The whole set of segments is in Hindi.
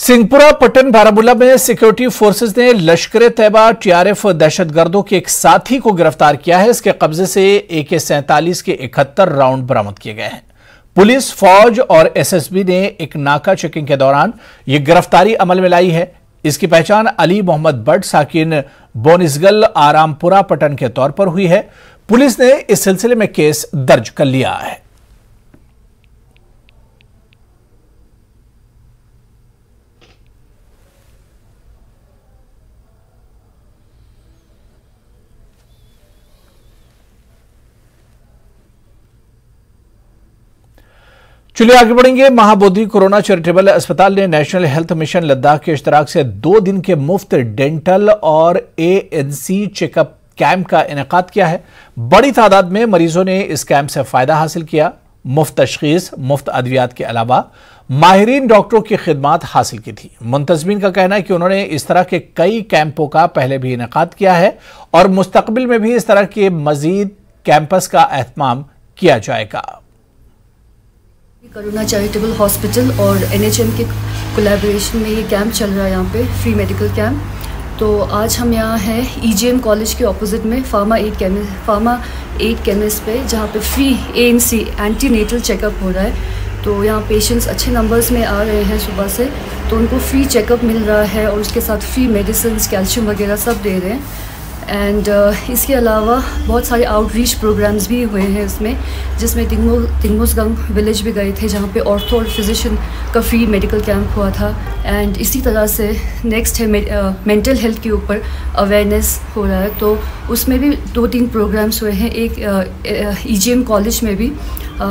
सिंहपुरा पट्टन बारामूला में सिक्योरिटी फोर्सेस ने लश्कर-ए-तैयबा टीआरएफ दहशतगर्दों के एक साथी को गिरफ्तार किया है। इसके कब्जे से AK-47 के 71 राउंड बरामद किए गए हैं। पुलिस, फौज और एसएसबी ने एक नाका चेकिंग के दौरान ये गिरफ्तारी अमल में लाई है। इसकी पहचान अली मोहम्मद बट साकिन बोनिसगल आरामपुरा पट्टन के तौर पर हुई है। पुलिस ने इस सिलसिले में केस दर्ज कर लिया है। चलिए आगे बढ़ेंगे। महाबोधि कोरोना चैरिटेबल अस्पताल ने नेशनल हेल्थ मिशन लद्दाख के इश्तराक से 2 दिन के मुफ्त डेंटल और ANC चेकअप कैंप का इनेकाद किया है। बड़ी तादाद में मरीजों ने इस कैंप से फायदा हासिल किया। मुफ्त तशखीस, मुफ्त अद्वियात के अलावा माहिरीन डॉक्टरों की खिदमात हासिल की थी। मुंतजमीन का कहना है कि उन्होंने इस तरह के कई कैंपों का पहले भी इनेकाद किया है और मुस्तकबिल में भी इस तरह के मजीद कैंपस का एहतमाम किया जाएगा। करुणा चैरिटेबल हॉस्पिटल और NHM के कोलैबोरेशन में ये कैंप चल रहा है, यहाँ पे फ्री मेडिकल कैंप। तो आज हम यहाँ हैं EGM कॉलेज के ऑपोजिट में फार्मा एड केमिस्ट पे, जहाँ पे फ्री ANC एंटीनेटल चेकअप हो रहा है। तो यहाँ पेशेंट्स अच्छे नंबर्स में आ रहे हैं सुबह से, तो उनको फ्री चेकअप मिल रहा है और उसके साथ फ्री मेडिसिन, कैल्शियम वगैरह सब दे रहे हैं। एंड इसके अलावा बहुत सारे आउटरीच प्रोग्राम्स भी हुए हैं इसमें, जिसमें तिंगमोसगंग विलेज भी गए थे, जहाँ पे ऑर्थो और फिजिशियन का फ्री मेडिकल कैंप हुआ था। एंड इसी तरह से नेक्स्ट है मेंटल हेल्थ के ऊपर अवेयरनेस हो रहा है, तो उसमें भी 2-3 प्रोग्राम्स हुए हैं। एक EGM कॉलेज में भी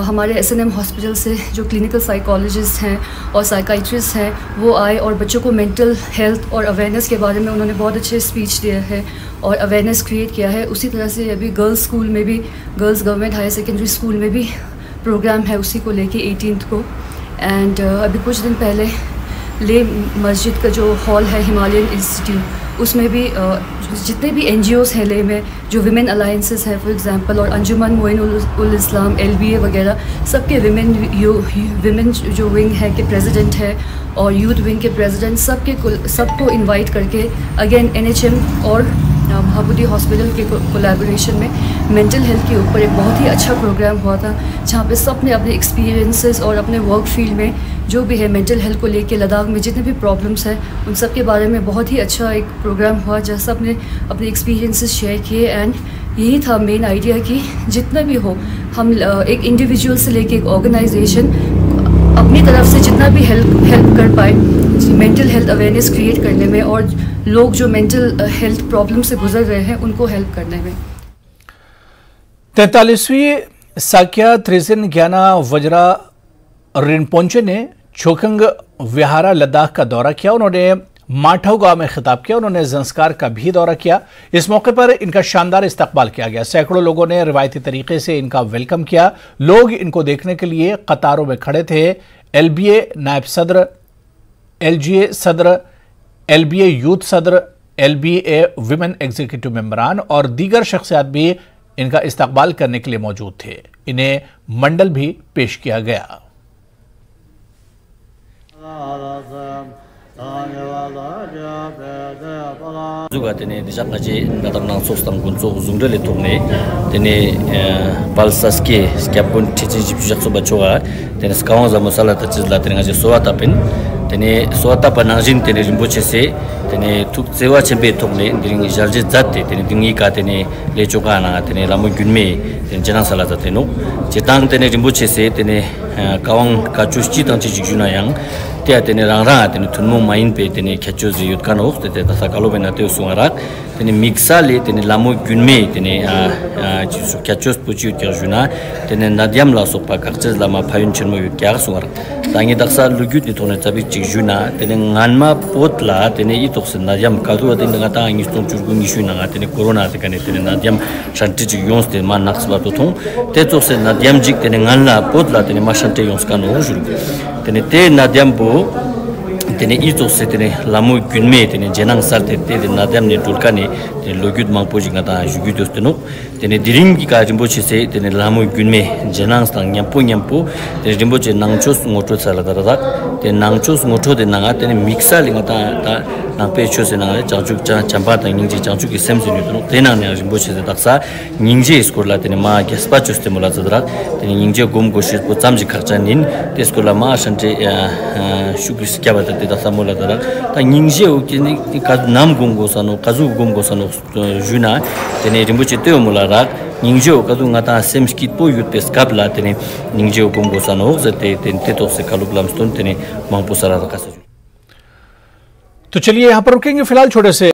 हमारे SNM हॉस्पिटल से जो क्लिनिकल साइकोलॉजिस्ट हैं और साइकाइट्रिस्ट हैं, वो आए और बच्चों को मेंटल हेल्थ और अवेयरनेस के बारे में उन्होंने बहुत अच्छे स्पीच दिया है और अवेयरनेस क्रिएट किया है। उसी तरह से अभी गर्ल्स स्कूल में भी, girls government higher secondary school में भी प्रोग्राम है उसी को लेके 18 को। एंड अभी कुछ दिन पहले ले मस्जिद का जो हॉल है हिमालयन इंस्टीट्यूट, उसमें भी जितने भी NGOs हैं ले में, जो विमेन अलाइंसेस हैं फॉर एग्जांपल, और अंजुमन मोइन उल इस्लाम LBA वगैरह, सबके विमेन जो विंग है के प्रेसिडेंट है और यूथ विंग के प्रेसिडेंट, सबको इन्वाइट करके अगेन NHM और महाबोधि हॉस्पिटल के कोलैबोरेशन में मेंटल हेल्थ के ऊपर एक बहुत ही अच्छा प्रोग्राम हुआ था, जहाँ पे सब ने अपने एक्सपीरियंसेस और अपने वर्क फील्ड में जो भी है मेंटल हेल्थ को लेके लद्दाख में जितने भी प्रॉब्लम्स हैं उन सब के बारे में बहुत ही अच्छा एक प्रोग्राम हुआ, जहाँ सब ने अपने एक्सपीरियंसेस शेयर किए। एंड यही था मेन आइडिया कि जितना भी हो, हम एक इंडिविजुअल से लेके एक ऑर्गेनाइजेशन अपनी तरफ से जितना भी हेल्प कर पाए मेंटल हेल्थ अवेयरनेस क्रिएट करने में और लोग जो मेंटल हेल्थ प्रॉब्लम से गुजर रहे हैं उनको हेल्प करने में। 43वीं साक्या त्रिजिन ज्ञाना वज्रा रिनपोंचे ने छोखंग विहारा लद्दाख का दौरा किया। उन्होंने माठव गांव में खिताब किया। उन्होंने ज़ंस्कार का भी दौरा किया। इस मौके पर इनका शानदार इस्तकबाल किया गया। सैकड़ों लोगों ने रिवायती तरीके से इनका वेलकम किया। लोग इनको देखने के लिए कतारों में खड़े थे। LBA नायब सदर, LGA सदर, LBA यूथ सदर, LBA विमेन एग्जीक्यूटिव मेम्बरान और दीगर शख्सियात भी इनका इस्तकबाल करने के लिए मौजूद थे। इन्हें मंडल भी पेश किया गया। juga tene di jatna je datamnang sostam gunso zungrele turne tene balsaski skapun tiji jatso bachoa tene skawanza musala tizla tene je soatapin tene soatapana jin tene limboche se tene tuksewa chembe turne dingi jarje jatte tene dingi ka tene lechoka na tene lamu gunme tene jana sala jatte no jetang tene limboche se tene kawang ka chusti tang tiji juna yang tene ranga tene thunmo main pe tene khacho ji yut kan hoste tene sakalo bena te usungara tene mixa le tene lamo gunme tene khacho puchi yut juna tene nadiam la sopa karches lama phayun chenmo yut kya sungar tangi daksa lugut ni thone tabi chi juna tene nganma potla tene i toksen nadiam kalu tene ngata angi ston churgun ishuna tene corona sekane tene nadiam shanti ji yons tene man naxla tothong te toksen nadiam jik tene nganla potla tene mashante yons kan ho jul tene te nadiam bo tene izo se tene lamu günme tene jenang sar tete nadam ne turkane tene logyud mangpoji ngata jugud osteno tene dirim ki ka jimbo chese tene lamu günme jenang sang nyampo nyampo tene jimbo che nangchos ngotho sala daradak tene nangchos ngotho de nanga tene mixa linga ta nangpe chose nanga changchuk chamba ta ningji changchuk isem sinu tene tena ne jimbo chese daksa ningji skorla tene ma gespa chose mula zadrak tene ningji gom goshit po samji khachanin te skola ma shante shukis kya bata da samola dara ta ningje ukini ka nam gongo sano kazu gongo sano juna tene rimbuche te mulara ningje ukadu ngata semskit po yutpe skabla tene ningje gongo sano zate tente to se kalublam stone tene mamposara ka. तो चलिए यहाँ पर रुकेंगे फिलहाल छोटे से